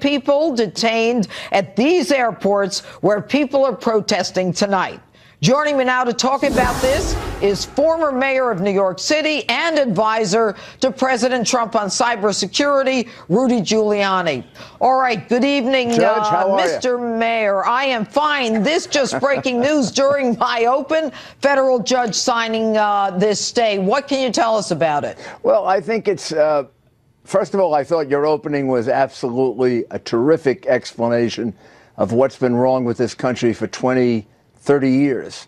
people detained at these airports where people are protesting tonight. Joining me now to talk about this is former mayor of New York City and advisor to President Trump on cybersecurity, Rudy Giuliani. All right, good evening, Judge, how are Mr. You? Mayor. I am fine. This just breaking news during my open, federal judge signing this stay. What can you tell us about it? Well, I think it's... First of all, I thought your opening was absolutely a terrific explanation of what's been wrong with this country for 20, 30 years.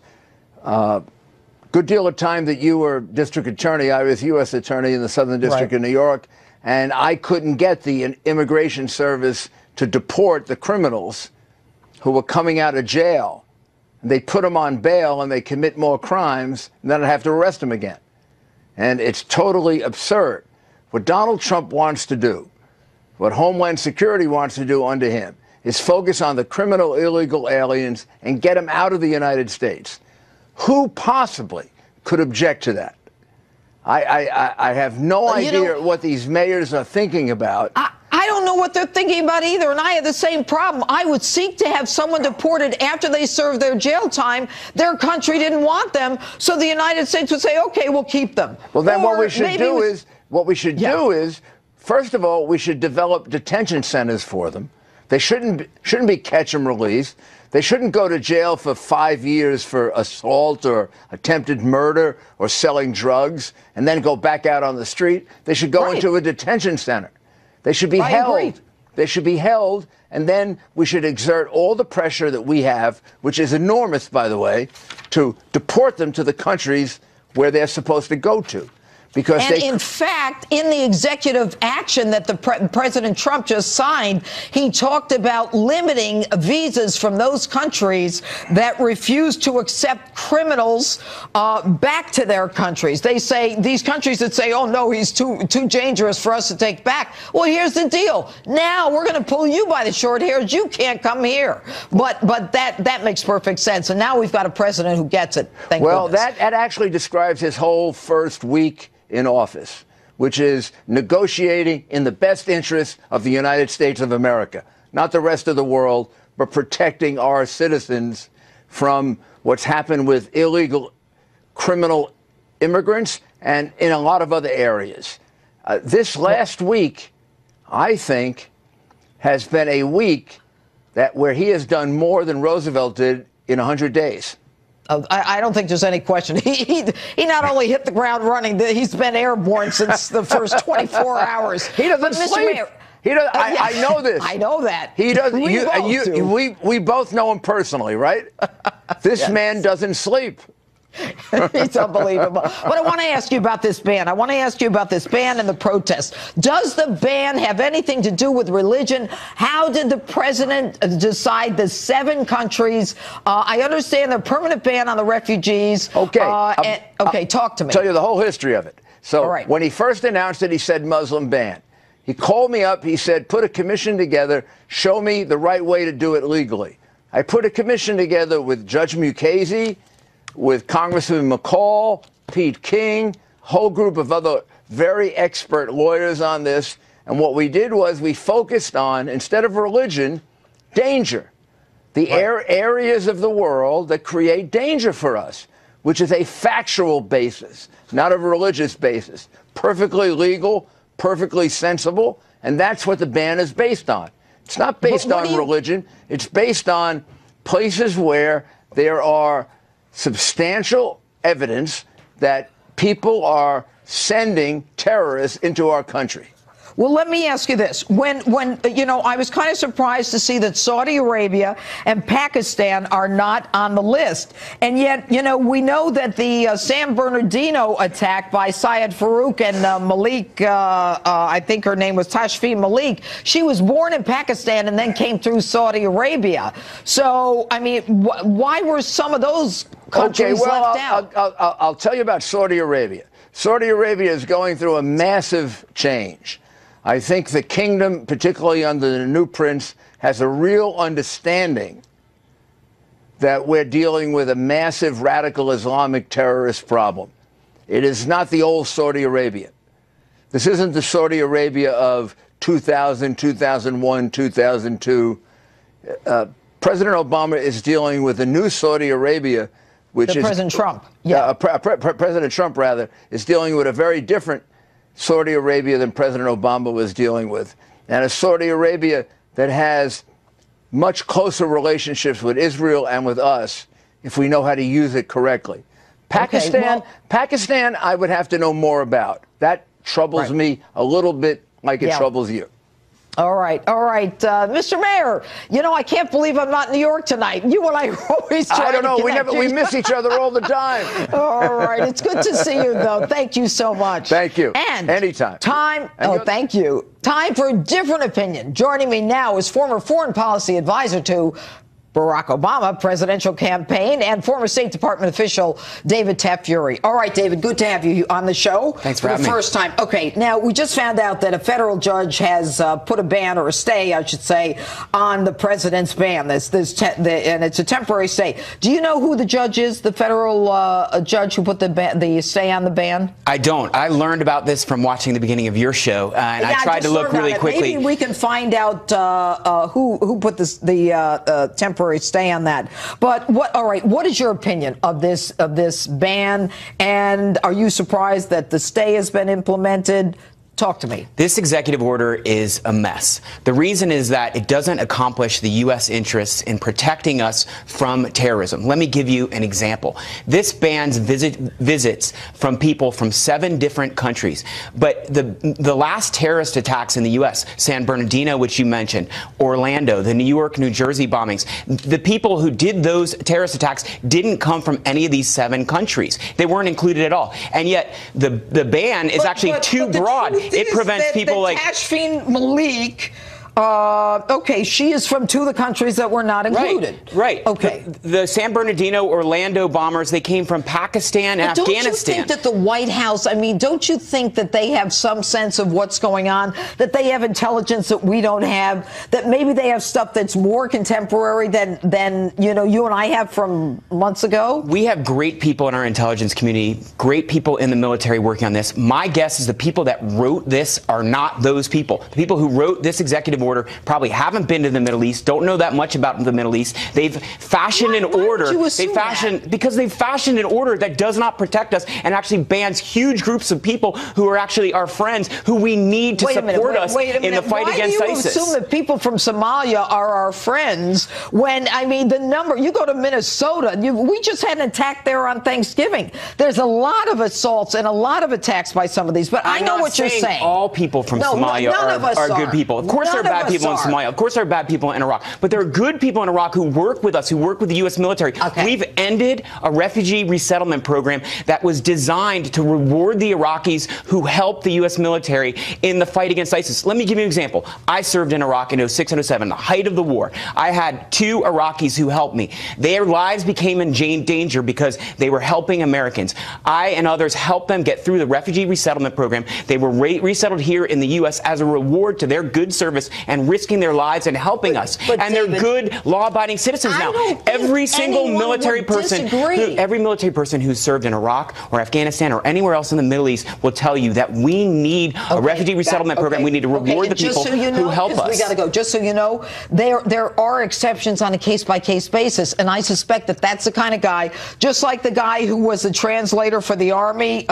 Good deal of time that you were district attorney. I was U.S. attorney in the Southern District of New York, and I couldn't get the immigration service to deport the criminals who were coming out of jail. They put them on bail and they commit more crimes, and then I'd have to arrest them again. And it's totally absurd. What Donald Trump wants to do, what Homeland Security wants to do under him, is focus on the criminal illegal aliens and get them out of the United States. Who possibly could object to that? I have no idea what these mayors are thinking about. I don't know what they're thinking about either, and I have the same problem. I would seek to have someone deported after they serve their jail time. Their country didn't want them, so the United States would say, okay, we'll keep them. Well, then what we should do is... What we should do is, first of all, we should develop detention centers for them. They shouldn't be catch and release. They shouldn't go to jail for 5 years for assault or attempted murder or selling drugs and then go back out on the street. They should go into a detention center. They should be held. They should be held, and then we should exert all the pressure that we have, which is enormous, by the way, to deport them to the countries where they're supposed to go to. Because and in fact, in the executive action that the President Trump just signed, he talked about limiting visas from those countries that refuse to accept criminals back to their countries. They say, these countries that say, oh, no, he's too dangerous for us to take back. Well, here's the deal. Now we're going to pull you by the short hairs. You can't come here. But that makes perfect sense. And now we've got a president who gets it. Thank goodness. That actually describes his whole first week in office, which is negotiating in the best interest of the United States of America, not the rest of the world, but protecting our citizens from what's happened with illegal criminal immigrants and in a lot of other areas. This last week, I think, has been a week that where he has done more than Roosevelt did in 100 days. I don't think there's any question. He not only hit the ground running, he's been airborne since the first 24 hours. He doesn't sleep. Mayor, he does, I know this. I know that. He doesn't. We both know him personally, right? This man doesn't sleep. It's unbelievable. But I want to ask you about this ban. I want to ask you about this ban and the protest. Does the ban have anything to do with religion? How did the president decide the 7 countries? I understand the permanent ban on the refugees. Okay. Talk to me. I'll tell you the whole history of it. So when he first announced it, he said Muslim ban. He called me up. He said, put a commission together. Show me the right way to do it legally. I put a commission together with Judge Mukasey, with Congressman McCall, Pete King, whole group of other very expert lawyers on this. And what we did was we focused on, instead of religion, danger. The areas of the world that create danger for us, which is a factual basis, not a religious basis. Perfectly legal, perfectly sensible, and that's what the ban is based on. It's not based on religion. It's based on places where there are substantial evidence that people are sending terrorists into our country. Well, let me ask you this. When you know, I was kind of surprised to see that Saudi Arabia and Pakistan are not on the list. And yet, you know, we know that the San Bernardino attack by Syed Farooq and Malik, I think her name was Tashfeen Malik, she was born in Pakistan and then came through Saudi Arabia. So, I mean, why were some of those countries left out? I'll tell you about Saudi Arabia. Saudi Arabia is going through a massive change. I think the kingdom, particularly under the new prince, has a real understanding that we're dealing with a massive radical Islamic terrorist problem. It is not the old Saudi Arabia. This isn't the Saudi Arabia of 2000, 2001, 2002. President Obama is dealing with a new Saudi Arabia, which is President Trump. Yeah, President Trump, rather, is dealing with a very different Saudi Arabia than President Obama was dealing with, and a Saudi Arabia that has much closer relationships with Israel and with us if we know how to use it correctly. Pakistan, okay, well, Pakistan, I would have to know more about. That troubles me a little bit, like it troubles you. All right. All right. Mr. Mayor, you know, I can't believe I'm not in New York tonight. You and I are always trying to we miss each other all the time. All right. It's good to see you, though. Thank you so much. Thank you. And anytime. Thank you. Time for a different opinion. Joining me now is former foreign policy advisor to Barack Obama, presidential campaign, and former State Department official David Taffuri. All right, David, good to have you on the show. Thanks for having me. For the first time. Okay, now we just found out that a federal judge has put a ban, or a stay, I should say, on the president's ban. And it's a temporary stay. Do you know who the judge is, the federal judge who put the stay on the ban? I don't. I learned about this from watching the beginning of your show, and I tried to look really quickly. Maybe we can find out who put the temporary stay on that. But what? All right. What is your opinion of this ban? And are you surprised that the stay has been implemented? Talk to me. This executive order is a mess. The reason is that it doesn't accomplish the U.S. interests in protecting us from terrorism. Let me give you an example. This bans visits from people from 7 different countries. But the last terrorist attacks in the U.S., San Bernardino, which you mentioned, Orlando, the New York, New Jersey bombings, the people who did those terrorist attacks didn't come from any of these 7 countries. They weren't included at all. And yet the ban is too broad. It prevents people like Tashfeen Malik. Okay, she is from 2 of the countries that were not included. Right. Okay. The San Bernardino, Orlando bombers, they came from Pakistan and Afghanistan. Don't you think that the White House, don't you think that they have some sense of what's going on, that they have intelligence that we don't have, that maybe they have stuff that's more contemporary than you and I have from months ago? We have great people in our intelligence community, great people in the military working on this. My guess is the people that wrote this are not those people. The people who wrote this executive order probably haven't been to the Middle East, don't know that much about the Middle East. They've fashioned an order an order that does not protect us and actually bans huge groups of people who are actually our friends, who we need to support us in the fight against ISIS. Why do you assume that people from Somalia are our friends when, the number, you go to Minnesota, we just had an attack there on Thanksgiving. There's a lot of assaults and a lot of attacks by some of these, but I know what you're saying. All people from Somalia are good people. Of course they're bad people in Somalia. Of course there are bad people in Iraq. But there are good people in Iraq who work with us, who work with the U.S. military. Okay. We've ended a refugee resettlement program that was designed to reward the Iraqis who helped the U.S. military in the fight against ISIS. Let me give you an example. I served in Iraq in 06 and 07, the height of the war. I had 2 Iraqis who helped me. Their lives became in danger because they were helping Americans. I and others helped them get through the refugee resettlement program. They were resettled here in the U.S. as a reward to their good service and risking their lives and helping us. And David, they're good, law-abiding citizens now. Every military person who's served in Iraq or Afghanistan or anywhere else in the Middle East will tell you that we need a refugee resettlement program. We need to reward the people who help us. We got to go. Just so you know, there are exceptions on a case-by-case basis, and I suspect that that's the kind of guy, just like the guy who was the translator for the Army,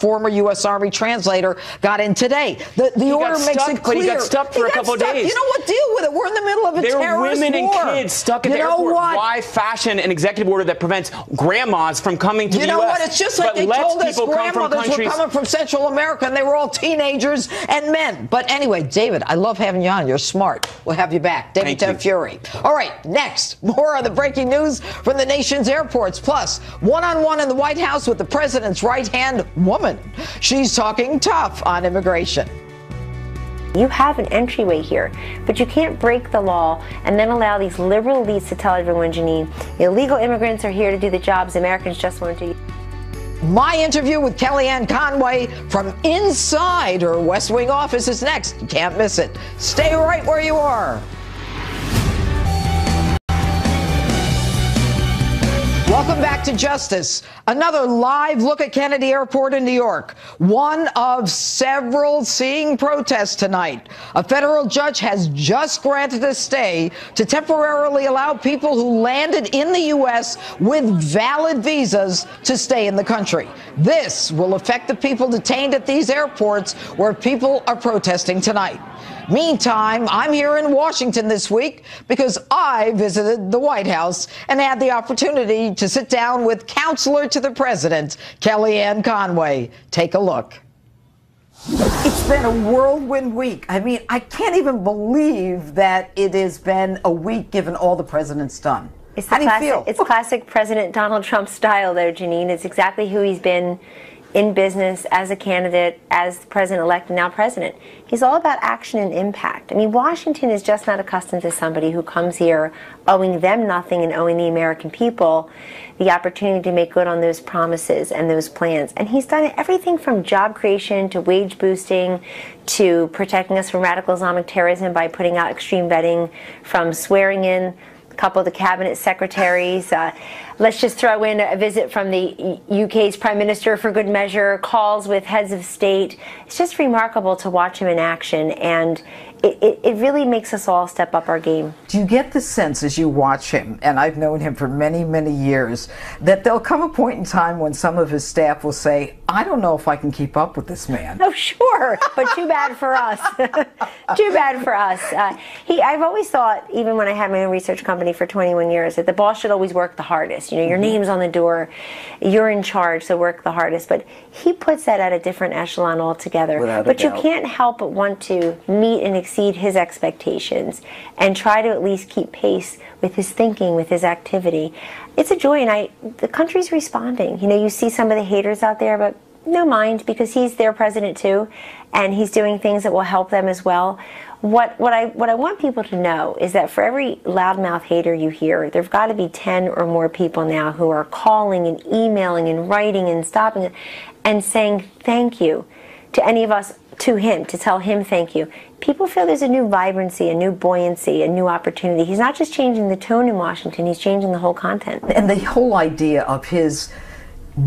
former U.S. Army translator, got in today. The order makes it clear. He got stuck for a couple of days. You know what? Deal with it. We're in the middle of a terrorist war. There are women and kids stuck in the airport. Why fashion an executive order that prevents grandmas from coming to the U.S.? You know what? It's just like they told us grandmothers were coming from Central America, and they were all teenagers and men. But anyway, David, I love having you on. You're smart. We'll have you back. David Taffuri. All right, next, more of the breaking news from the nation's airports. Plus, one-on-one in the White House with the president's right-hand woman. She's talking tough on immigration. You have an entryway here, but you can't break the law and then allow these liberal elites to tell everyone, Janine, illegal immigrants are here to do the jobs Americans just want to do. My interview with Kellyanne Conway from inside her West Wing office is next. You can't miss it. Stay right where you are. Welcome back to Justice. Another live look at Kennedy Airport in New York. One of several seeing protests tonight. A federal judge has just granted a stay to temporarily allow people who landed in the U.S. with valid visas to stay in the country. This will affect the people detained at these airports where people are protesting tonight. Meantime, I'm here in Washington this week because I visited the White House and had the opportunity to sit down with counselor to the president, Kellyanne Conway. Take a look. It's been a whirlwind week. I mean, I can't even believe that it has been a week given all the president's done. How do you feel? It's classic President Donald Trump style there, Janine. It's exactly who he's been in business, as a candidate, as president-elect, and now president. He's all about action and impact. I mean, Washington is just not accustomed to somebody who comes here owing them nothing and owing the American people the opportunity to make good on those promises and those plans. And he's done everything from job creation to wage boosting to protecting us from radical Islamic terrorism by putting out extreme vetting, from swearing in a couple of the cabinet secretaries. Let's just throw in a visit from the UK's Prime Minister for good measure, calls with heads of state. It's just remarkable to watch him in action, and it really makes us all step up our game. Do you get the sense as you watch him, and I've known him for many, many years, that there'll come a point in time when some of his staff will say, I don't know if I can keep up with this man? Oh, sure, but too bad for us. Too bad for us. I've always thought, even when I had my own research company for 21 years, that the boss should always work the hardest. You know, your name's on the door, you're in charge, so work the hardest. But he puts that at a different echelon altogether. But you can't help but want to meet and exceed his expectations and try to at least keep pace with his thinking, with his activity. It's a joy, and the country's responding. You know, you see some of the haters out there, but no mind, because he's their president too, and he's doing things that will help them as well. What I want people to know is that for every loudmouth hater you hear, there've got to be 10 or more people now who are calling and emailing and writing and stopping and saying thank you to any of us, to him, to tell him thank you. People feel there's a new vibrancy, a new buoyancy, a new opportunity. He's not just changing the tone in Washington, he's changing the whole content. And the whole idea of his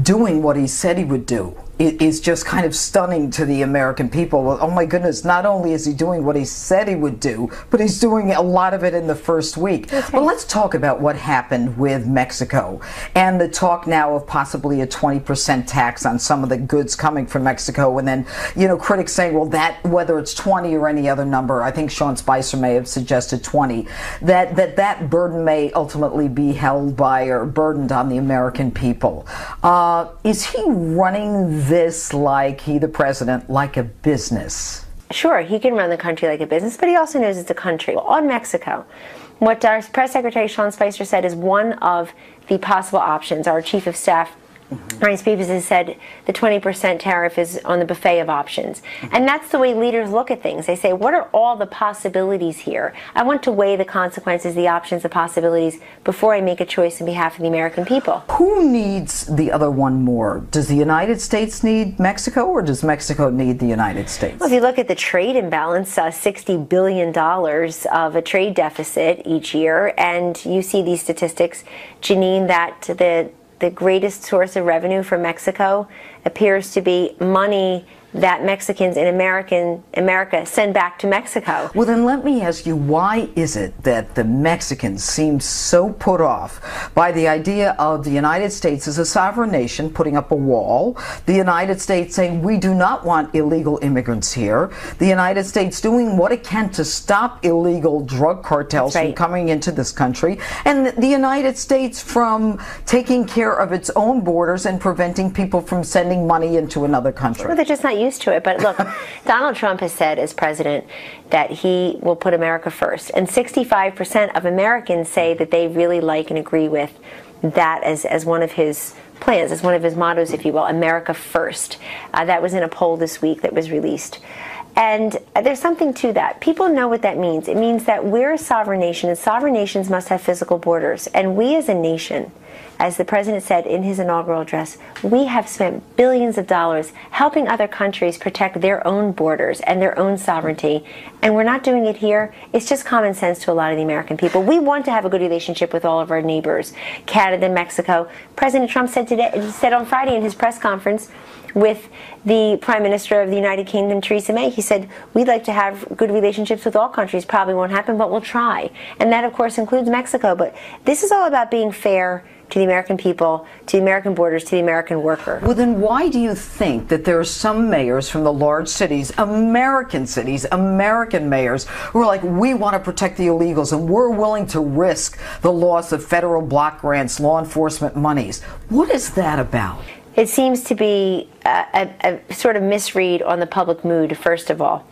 doing what he said he would do, it is just kind of stunning to the American people. Well, oh my goodness, not only is he doing what he said he would do, but he's doing a lot of it in the first week. Okay. But let's talk about what happened with Mexico and the talk now of possibly a 20% tax on some of the goods coming from Mexico. And then, you know, critics saying, well, that, whether it's 20 or any other number, I think Sean Spicer may have suggested 20, that burden may ultimately be held by or burdened on the American people. Is he running this like the president, like a business? Sure, he can run the country like a business, but he also knows it's a country. Well, on Mexico, what our press secretary Sean Spicer said is one of the possible options. Our chief of staff, Reince Priebus, has said the 20% tariff is on the buffet of options. And that's the way leaders look at things. They say, what are all the possibilities here? I want to weigh the consequences, the options, the possibilities before I make a choice on behalf of the American people. Who needs the other one more? Does the United States need Mexico, or does Mexico need the United States? Well, if you look at the trade imbalance, $60 billion of a trade deficit each year, and you see these statistics, Janine, that the greatest source of revenue for Mexico appears to be money that Mexicans in America send back to Mexico. Well, then let me ask you, why is it that the Mexicans seem so put off by the idea of the United States as a sovereign nation putting up a wall, the United States saying we do not want illegal immigrants here, the United States doing what it can to stop illegal drug cartels from coming into this country, and the United States from taking care of its own borders and preventing people from sending money into another country? Well, they're just not used to it. But look, Donald Trump has said as president that he will put America first, and 65% of Americans say that they really like and agree with that as one of his plans, as one of his mottos, if you will, America first. That was in a poll this week that was released. And there's something to that. People know what that means. It means that we're a sovereign nation, and sovereign nations must have physical borders. And we as a nation As the president said in his inaugural address, we have spent billions of dollars helping other countries protect their own borders and their own sovereignty, and we're not doing it here. It's just common sense to a lot of the American people. We want to have a good relationship with all of our neighbors, Canada, Mexico. President Trump said on Friday in his press conference with the Prime Minister of the United Kingdom, Theresa May, he said, we'd like to have good relationships with all countries. Probably won't happen, but we'll try. And that, of course, includes Mexico. But this is all about being fair to the American people, to the American borders, to the American worker. Well, then why do you think that there are some mayors from the large cities, American mayors, who are like, we want to protect the illegals and we're willing to risk the loss of federal block grants, law enforcement monies? What is that about? It seems to be a sort of misread on the public mood, first of all.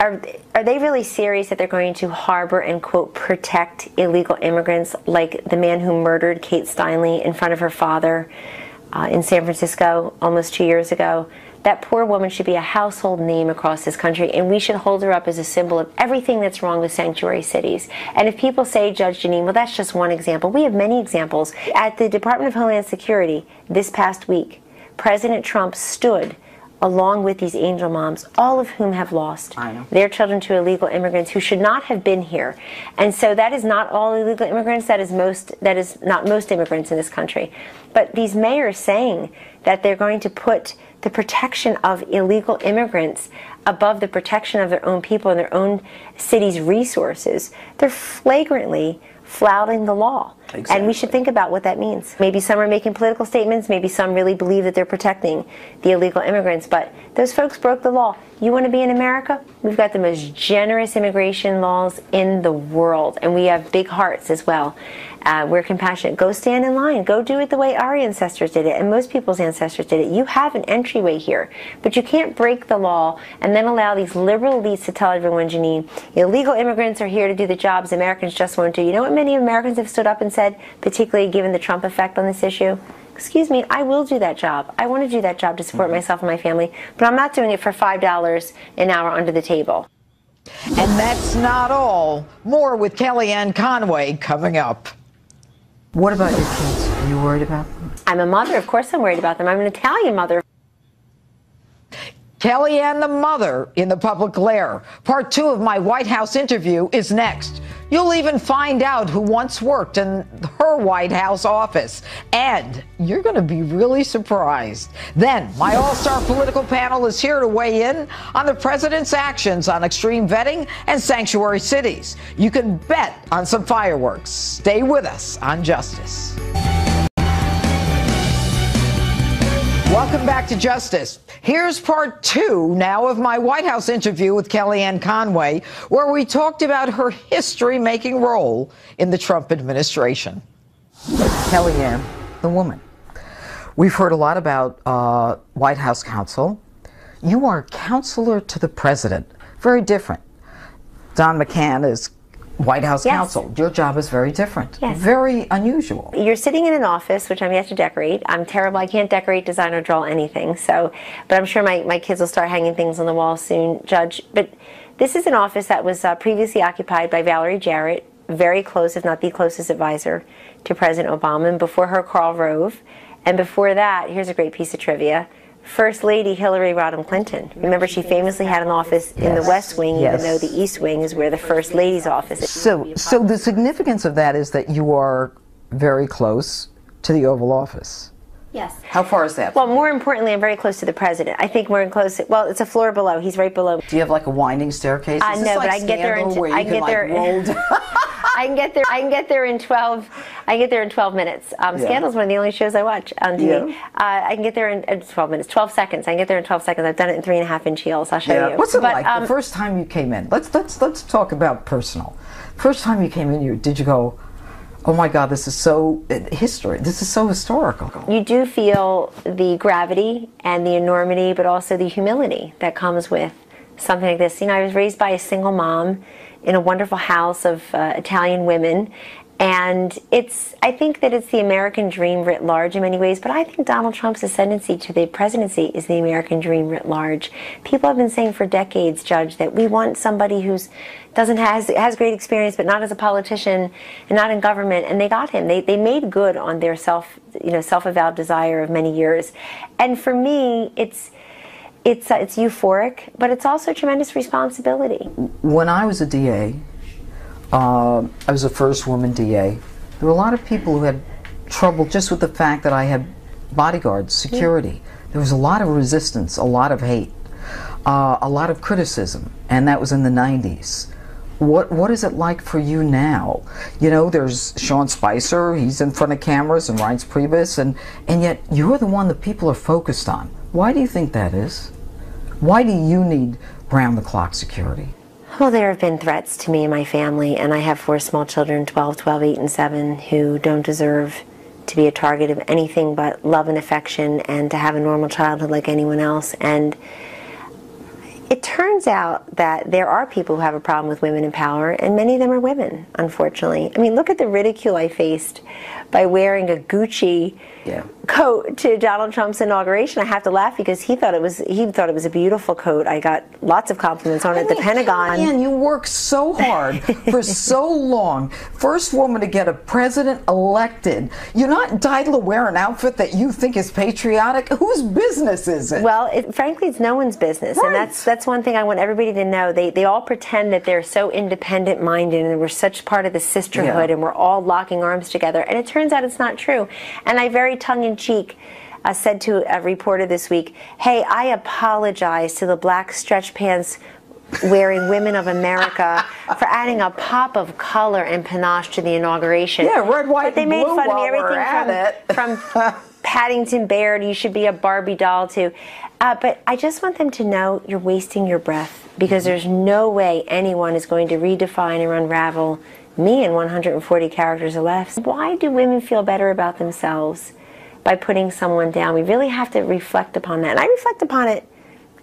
Are they really serious that they're going to harbor and, quote, protect illegal immigrants like the man who murdered Kate Steinle in front of her father in San Francisco almost 2 years ago? That poor woman should be a household name across this country, and we should hold her up as a symbol of everything that's wrong with sanctuary cities. And if people say, Judge Janine, well, that's just one example, we have many examples. At the Department of Homeland Security this past week, President Trump stood along with these angel moms, all of whom have lost their children to illegal immigrants who should not have been here. And so that is not all illegal immigrants, that is not most immigrants in this country. But these mayors saying that they're going to put the protection of illegal immigrants above the protection of their own people and their own city's resources, they're flagrantly flouting the law. Exactly. And we should think about what that means. Maybe some are making political statements, maybe some really believe that they're protecting the illegal immigrants, but those folks broke the law. You want to be in America? We've got the most generous immigration laws in the world, and we have big hearts as well. We're compassionate. Go stand in line. Go do it the way our ancestors did it, and most people's ancestors did it. You have an entryway here, but you can't break the law and then allow these liberal elites to tell everyone, Janine, illegal immigrants are here to do the jobs Americans just won't do. You know what many Americans have stood up and said, particularly given the Trump effect on this issue? Excuse me, I will do that job. I want to do that job to support myself and my family, but I'm not doing it for $5 an hour under the table. And that's not all. More with Kellyanne Conway coming up. What about your kids? Are you worried about them? I'm a mother. Of course I'm worried about them. I'm an Italian mother. Kellyanne, the mother, in the public glare. Part two of my White House interview is next. You'll even find out who once worked in her White House office. And you're going to be really surprised. Then, my all-star political panel is here to weigh in on the president's actions on extreme vetting and sanctuary cities. You can bet on some fireworks. Stay with us on Justice. Welcome back to Justice. Here's part two now of my White House interview with Kellyanne Conway, where we talked about her history-making role in the Trump administration. Kellyanne, the woman. We've heard a lot about White House counsel. You are counselor to the president. Very different. Don McCann is White House counsel. Your job is very different. Yes. Very unusual. You're sitting in an office, which I'm yet to decorate. I'm terrible. I can't decorate, design, or draw anything. So, but I'm sure my kids will start hanging things on the wall soon, Judge. But this is an office that was previously occupied by Valerie Jarrett, very close, if not the closest advisor to President Obama, and before her, Karl Rove. And before that, here's a great piece of trivia, First Lady Hillary Rodham Clinton. Remember, she famously had an office in the West Wing, even though the East Wing is where the First Lady's office is. So the significance of that is that you are very close to the Oval Office. Yes. How far is that? Well, more importantly, I'm very close to the president. I think we're close. Well, it's a floor below. He's right below. Do you have like a winding staircase? Is no, like but I can get there. I can get there in 12. I get there in 12 minutes. Scandal's one of the only shows I watch on TV. Yeah. I can get there in 12 minutes, 12 seconds. I can get there in 12 seconds. I've done it in 3.5-inch heels. I'll show you. What's it like? The first time you came in. Let's talk about personal. First time you came in, did you go, oh my God, this is so history. This is so historical. You do feel the gravity and the enormity, but also the humility that comes with something like this. You know, I was raised by a single mom in a wonderful house of Italian women, And it's, I think that it's the American dream writ large in many ways, but I think Donald Trump's ascendancy to the presidency is the American dream writ large. People have been saying for decades, Judge, that we want somebody who's has great experience, but not as a politician and not in government. And they got him. They made good on their self-avowed desire of many years. And for me, it's euphoric, but it's also tremendous responsibility. When I was a DA. I was the first woman DA. There were a lot of people who had trouble just with the fact that I had bodyguards, security. Yeah. There was a lot of resistance, a lot of hate, a lot of criticism, and that was in the 90s. What is it like for you now? You know, there's Sean Spicer, he's in front of cameras, and Reince Priebus, and yet you're the one that people are focused on. Why do you think that is? Why do you need round-the-clock security? Well, there have been threats to me and my family, and I have 4 small children, 12, 12, 8, and 7, who don't deserve to be a target of anything but love and affection and to have a normal childhood like anyone else. And it turns out that there are people who have a problem with women in power, and many of them are women, unfortunately. I mean, look at the ridicule I faced by wearing a Gucci coat to Donald Trump's inauguration. I have to laugh because he thought it was a beautiful coat. I got lots of compliments on it at the Pentagon. Man, you worked so hard for so long. First woman to get a president elected. You're not entitled to wear an outfit that you think is patriotic. Whose business is it? Well, frankly, it's no one's business, right. And that's one thing I want everybody to know. They all pretend that they're so independent-minded and we're such part of the sisterhood and we're all locking arms together, and it turns out it's not true. And I very tongue-in-cheek said to a reporter this week, hey, I apologize to the black stretch pants wearing women of America for adding a pop of color and panache to the inauguration. Yeah, red, white, and blue. But they made fun of me, everything from Paddington Bear to you should be a Barbie doll to. But I just want them to know you're wasting your breath, because there's no way anyone is going to redefine or unravel me in 140 characters or less. Why do women feel better about themselves by putting someone down? We really have to reflect upon that. And I reflect upon it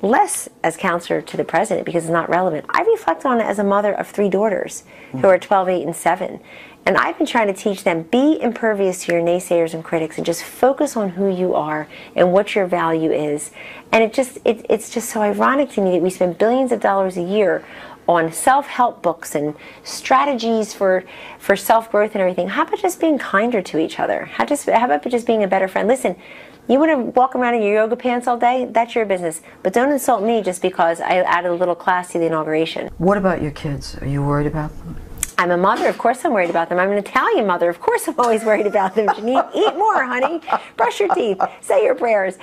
less as counselor to the president because it's not relevant. I reflect on it as a mother of 3 daughters who are 12, 8, and 7. And I've been trying to teach them, be impervious to your naysayers and critics and just focus on who you are and what your value is. And it's just so ironic to me that we spend billions of dollars a year on self-help books and strategies for self-growth and everything. How about just being kinder to each other? How about just being a better friend? Listen, you want to walk around in your yoga pants all day? That's your business. But don't insult me just because I added a little class to the inauguration. What about your kids? Are you worried about them? I'm a mother. Of course I'm worried about them. I'm an Italian mother. Of course I'm always worried about them. Janine, eat more, honey. Brush your teeth. Say your prayers.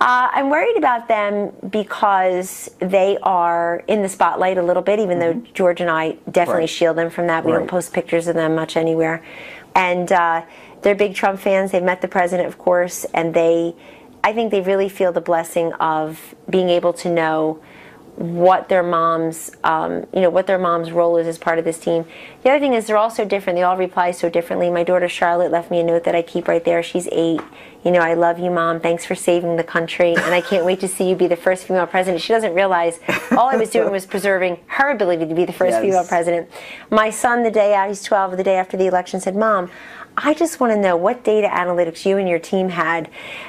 I'm worried about them because they are in the spotlight a little bit, even though George and I definitely shield them from that. We don't post pictures of them much anywhere. And they're big Trump fans. They've met the president, of course, and I think they really feel the blessing of being able to know what their mom's, what their mom's role is as part of this team. The other thing is they're all so different. They all reply so differently. My daughter Charlotte left me a note that I keep right there. She's 8. You know, I love you, Mom. Thanks for saving the country, and I can't wait to see you be the first female president. She doesn't realize all I was doing was preserving her ability to be the first female president. My son, the day out, he's 12, the day after the election, said, Mom, I just want to know what data analytics you and your team had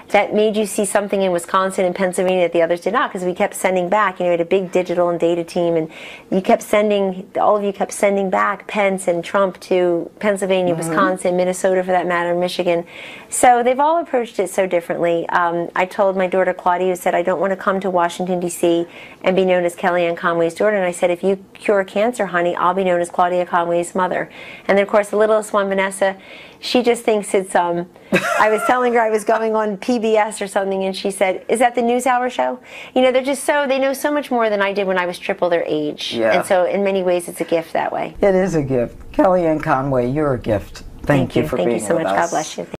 that made you see something in Wisconsin and Pennsylvania that the others did not, because we kept sending back. You know, we had a big digital and data team, and you kept sending, all of you kept sending back Pence and Trump to Pennsylvania, Wisconsin, Minnesota for that matter, Michigan. So they've all approached it so differently. I told my daughter Claudia, who said, I don't want to come to Washington, D.C. and be known as Kellyanne Conway's daughter. And I said, if you cure cancer, honey, I'll be known as Claudia Conway's mother. And then, of course, the littlest one, Vanessa, she just thinks it's, I was telling her I was going on PBS or something, and she said, is that the NewsHour show? You know, they're just so, they know so much more than I did when I was triple their age. Yeah. And so in many ways, it's a gift that way. It is a gift. Kellyanne Conway, you're a gift. Thank you for being with us. Thank you so much. God bless you.